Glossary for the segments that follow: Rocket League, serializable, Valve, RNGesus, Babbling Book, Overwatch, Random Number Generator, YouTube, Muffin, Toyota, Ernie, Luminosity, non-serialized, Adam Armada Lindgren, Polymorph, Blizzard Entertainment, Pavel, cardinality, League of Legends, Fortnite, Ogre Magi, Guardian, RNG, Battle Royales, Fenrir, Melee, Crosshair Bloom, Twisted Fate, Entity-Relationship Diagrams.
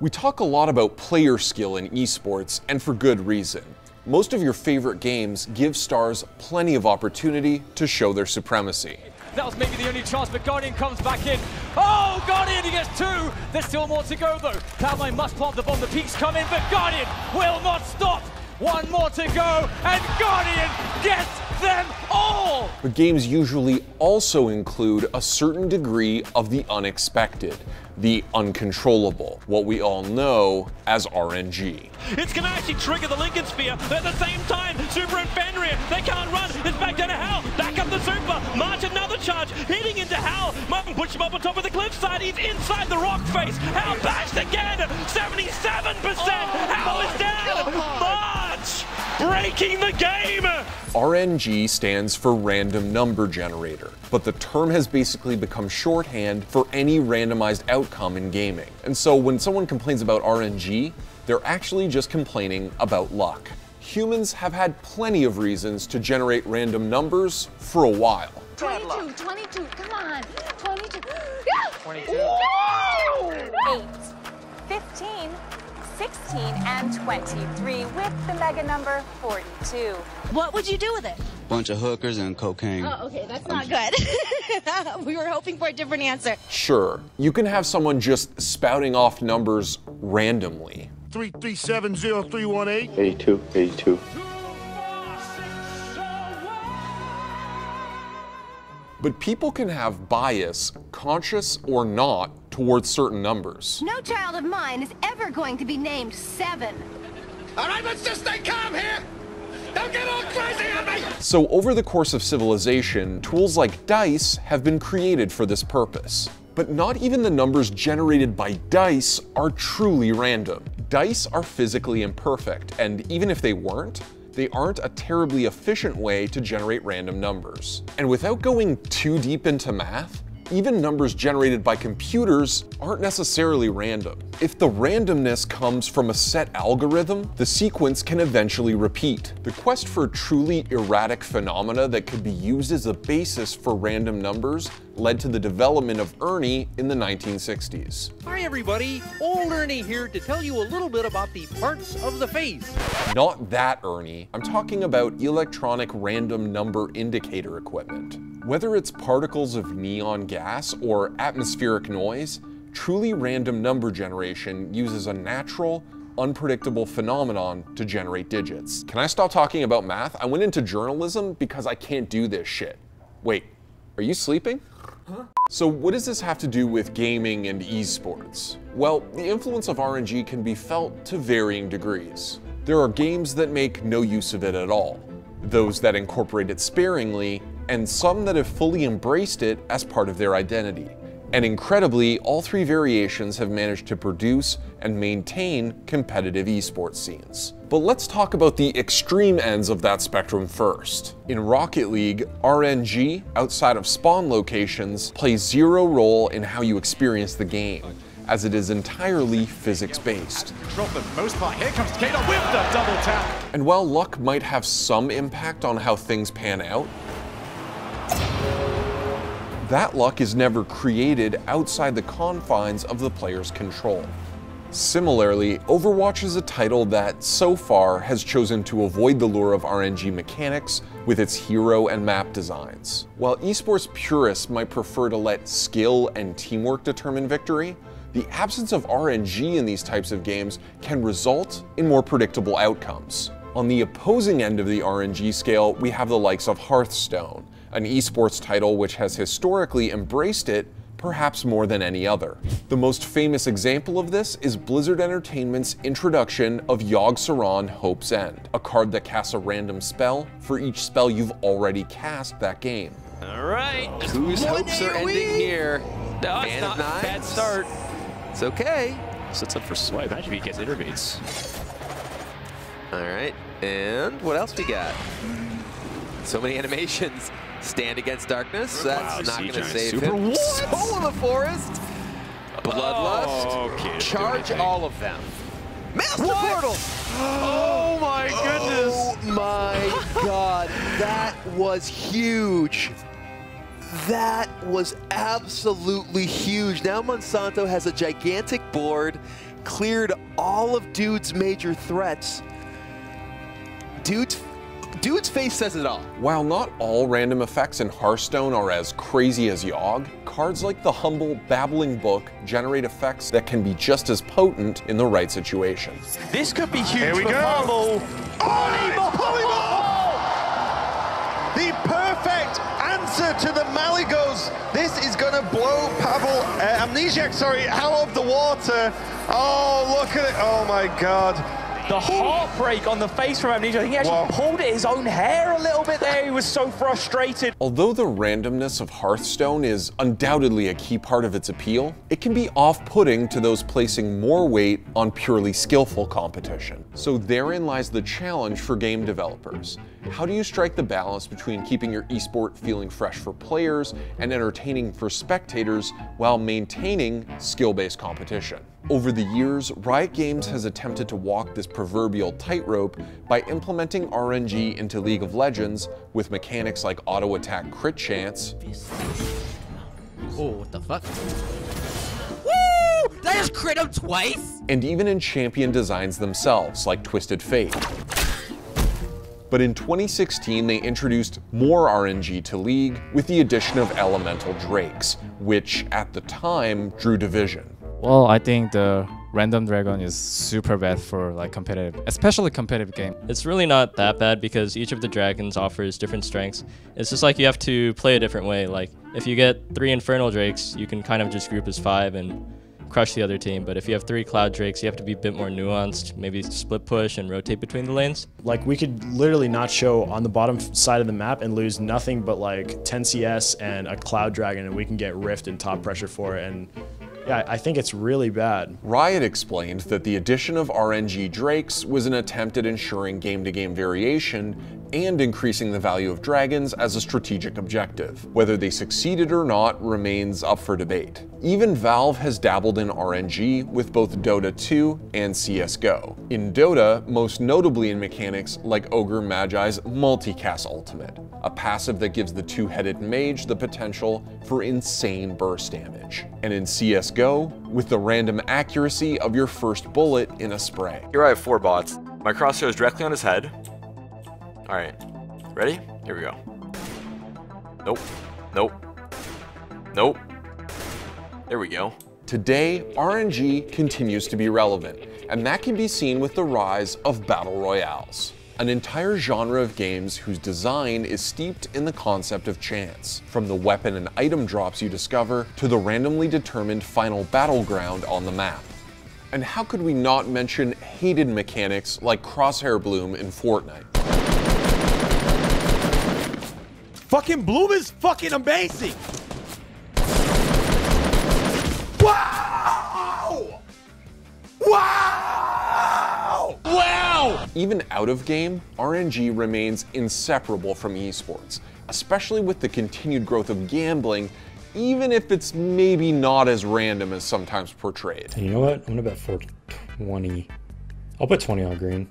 We talk a lot about player skill in esports, and for good reason. Most of your favorite games give stars plenty of opportunity to show their supremacy. That was maybe the only chance, but Guardian comes back in. Oh, Guardian, he gets two. There's still more to go, though. Cloud9 must plant the bomb. The peaks come in, but Guardian will not stop. One more to go, and Guardian gets them all. But games usually also include a certain degree of the unexpected, the uncontrollable, what we all know as RNG. It's gonna actually trigger the Lincoln Spear, but at the same time, Super and Fenrir, they can't run, it's back down to Hal, back up the Super, March another charge, hitting into Hal, Muffin puts him up on top of the cliffside, he's inside the rock face, Hal bashed again, 77%, Hal is down, March, breaking the game! RNG stands for Random Number Generator, but the term has basically become shorthand for any randomized outcome in gaming. And so when someone complains about RNG, they're actually just complaining about luck. Humans have had plenty of reasons to generate random numbers for a while. 22, 22, come on, 22, 22. Whoa! 8, 15. 16 and 23 with the mega number 42. What would you do with it? Bunch of hookers and cocaine. Oh, okay, that's not good. We were hoping for a different answer. Sure, you can have someone just spouting off numbers randomly. 3370318. 82, 82. But people can have bias, conscious or not, towards certain numbers. No child of mine is ever going to be named 7. All right, let's just stay calm here. Don't get all crazy on me. So over the course of civilization, tools like dice have been created for this purpose. But not even the numbers generated by dice are truly random. Dice are physically imperfect, and even if they weren't, they aren't a terribly efficient way to generate random numbers. And without going too deep into math, even numbers generated by computers aren't necessarily random. If the randomness comes from a set algorithm, the sequence can eventually repeat. The quest for truly erratic phenomena that could be used as a basis for random numbers led to the development of Ernie in the 1960s. Hi everybody, old Ernie here to tell you a little bit about the parts of the face. Not that Ernie, I'm talking about electronic random number indicator equipment. Whether it's particles of neon gas or atmospheric noise, truly random number generation uses a natural, unpredictable phenomenon to generate digits. Can I stop talking about math? I went into journalism because I can't do this shit. Wait, are you sleeping? Huh? So what does this have to do with gaming and esports? Well, the influence of RNG can be felt to varying degrees. There are games that make no use of it at all, those that incorporate it sparingly, and some that have fully embraced it as part of their identity. And incredibly, all three variations have managed to produce and maintain competitive esports scenes. But let's talk about the extreme ends of that spectrum first. In Rocket League, RNG, outside of spawn locations, plays zero role in how you experience the game, as it is entirely physics-based. And while luck might have some impact on how things pan out, that luck is never created outside the confines of the player's control. Similarly, Overwatch is a title that, so far, has chosen to avoid the lure of RNG mechanics with its hero and map designs. While esports purists might prefer to let skill and teamwork determine victory, the absence of RNG in these types of games can result in more predictable outcomes. On the opposing end of the RNG scale, we have the likes of Hearthstone, an esports title which has historically embraced it, perhaps more than any other. The most famous example of this is Blizzard Entertainment's introduction of Yogg-Saron: Hope's End, a card that casts a random spell for each spell you've already cast that game. All right, whose hopes are ending here? No, it's not a bad start. It's okay. Sets up for swipe. Imagine if he gets intervenes. All right, and what else we got? So many animations. Stand against darkness, so that's not going to save him. Soul of the forest, bloodlust, okay, charge all of them. Master portal! Oh my goodness! Oh my god, that was huge. That was absolutely huge. Now Monsanto has a gigantic board. cleared all of Dude's major threats. Dude's face says it all. While not all random effects in Hearthstone are as crazy as Yogg, cards like the humble Babbling Book generate effects that can be just as potent in the right situation. This could be huge for Pavel. Polymorph! The perfect answer to the Malygos. This is gonna blow Pavel, Amnesiac, sorry, out of the water. Oh, look at it, oh my God. The heartbreak on the face from Amnesia. I think he actually pulled at his own hair a little bit there. He was so frustrated. Although the randomness of Hearthstone is undoubtedly a key part of its appeal, it can be off-putting to those placing more weight on purely skillful competition. So therein lies the challenge for game developers. How do you strike the balance between keeping your esport feeling fresh for players and entertaining for spectators while maintaining skill-based competition? Over the years, Riot Games has attempted to walk this proverbial tightrope by implementing RNG into League of Legends with mechanics like auto attack crit chance. Oh, what the fuck? Woo! Did I just crit him twice? And even in champion designs themselves, like Twisted Fate. But in 2016, they introduced more RNG to League with the addition of elemental drakes, which at the time drew division. Well, I think the random dragon is super bad for like competitive, especially competitive game. It's really not that bad because each of the dragons offers different strengths. It's just like you have to play a different way. Like if you get 3 infernal drakes, you can kind of just group as 5 and crush the other team. But if you have 3 cloud drakes, you have to be a bit more nuanced, maybe split push and rotate between the lanes. Like we could literally not show on the bottom side of the map and lose nothing but like 10 CS and a cloud dragon, and we can get rift and top pressure for it. And yeah, I think it's really bad. Riot explained that the addition of RNG drakes was an attempt at ensuring game-to-game variation and increasing the value of dragons as a strategic objective. Whether they succeeded or not remains up for debate. Even Valve has dabbled in RNG with both Dota 2 and CSGO. In Dota, most notably in mechanics like Ogre Magi's multicast ultimate, a passive that gives the two-headed mage the potential for insane burst damage. And in CSGO, with the random accuracy of your first bullet in a spray. Here I have 4 bots. My crosshair is directly on his head. All right, ready? Here we go. Nope, nope, nope. There we go. Today, RNG continues to be relevant, and that can be seen with the rise of Battle Royales, an entire genre of games whose design is steeped in the concept of chance, from the weapon and item drops you discover to the randomly determined final battleground on the map. And how could we not mention hated mechanics like Crosshair Bloom in Fortnite? Fucking Bloom is fucking amazing! Wow! Wow! Wow! Even out of game, RNG remains inseparable from esports, especially with the continued growth of gambling, even if it's maybe not as random as sometimes portrayed. You know what? I'm gonna bet 420. I'll put 20 on green.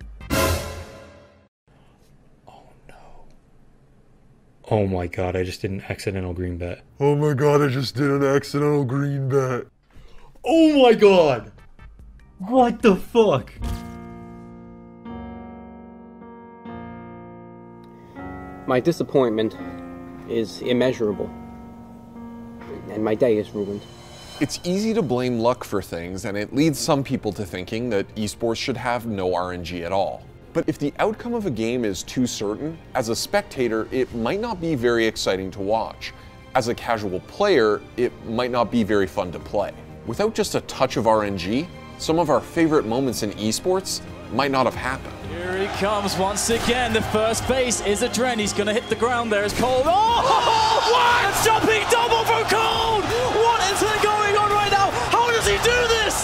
Oh my God, I just did an accidental green bet. Oh my God, I just did an accidental green bet. Oh my God! What the fuck? My disappointment is immeasurable, and my day is ruined. It's easy to blame luck for things, and it leads some people to thinking that esports should have no RNG at all. But if the outcome of a game is too certain, as a spectator, it might not be very exciting to watch. As a casual player, it might not be very fun to play. Without just a touch of RNG, some of our favorite moments in esports might not have happened. Here he comes once again. The first base is a Dren. He's going to hit the ground there. It's Cold. Oh! What? A jumping double from Cold! What is going on right now? How does he do this?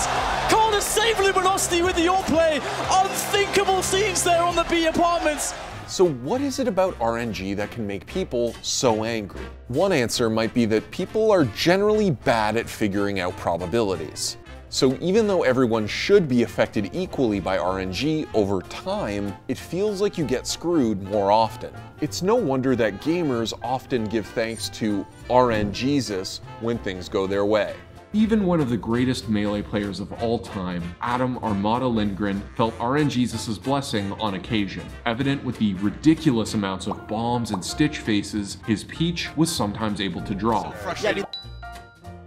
Save Luminosity with the all-play. Unthinkable scenes there on the B apartments. So what is it about RNG that can make people so angry? One answer might be that people are generally bad at figuring out probabilities. So even though everyone should be affected equally by RNG over time, it feels like you get screwed more often. It's no wonder that gamers often give thanks to RNGesus when things go their way. Even one of the greatest Melee players of all time, Adam Armada Lindgren, felt RNGesus' blessing on occasion, evident with the ridiculous amounts of bombs and stitch faces his Peach was sometimes able to draw. So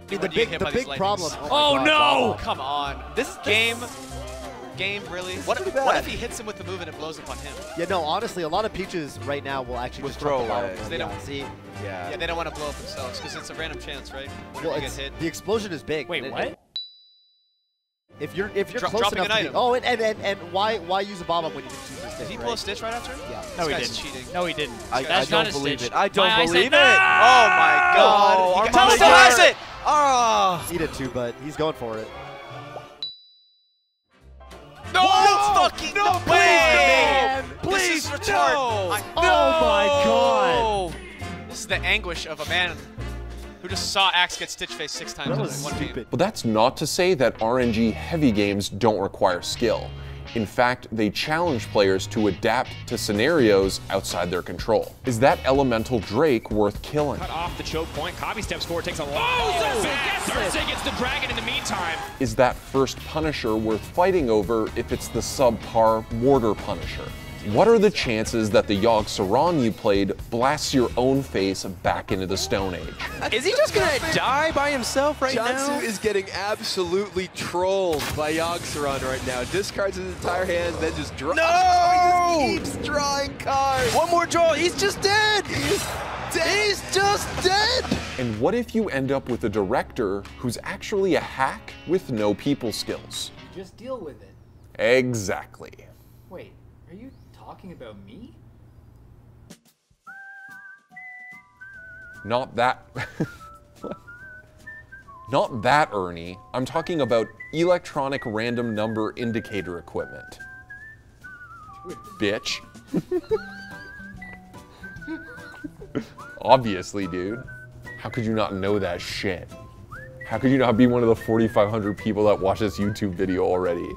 the big problem. Oh no! Come on. This game really? What if he hits him with the move and it blows up on him? Yeah, no, honestly, a lot of Peaches right now will actually just throw away. They don't see. Yeah, they don't want to blow up themselves because it's a random chance, right? Well, you get hit. The explosion is big. Wait, what? If you're close enough to be, oh, and why use a bomb up when you didn't use a stitch? Did he blow a stitch right after? Yeah. No, he didn't. Cheating. No, he didn't. I don't believe it. I don't believe it. Oh my God! Armada still has it. Ah! He did too, but he's going for it. No! What? Fucking no way! Man. Please, this is retarded. No. Oh my God! This is the anguish of a man who just saw Axe get stitch faced 6 times in one game. But that's not to say that RNG heavy games don't require skill. In fact, they challenge players to adapt to scenarios outside their control. Is that elemental Drake worth killing? Cut off the choke point, Kabi steps forward, takes a long... Oh, Zersei gets the dragon in the meantime! Is that first Punisher worth fighting over if it's the subpar Mortar Punisher? What are the chances that the Yogg-Saron you played blasts your own face back into the Stone Age? Is he just gonna die by himself right now? Jansu is getting absolutely trolled by Yogg-Saron right now. Discards his entire hand, then just draws. No! Oh, he just keeps drawing cards. One more draw. He's just dead. He's dead. He's just dead. And what if you end up with a director who's actually a hack with no people skills? Just deal with it. Exactly. Wait, are you talking about me? Not that. Not that, Ernie. I'm talking about electronic random number indicator equipment. Bitch. Obviously, dude. How could you not know that shit? How could you not be one of the 4,500 people that watch this YouTube video already?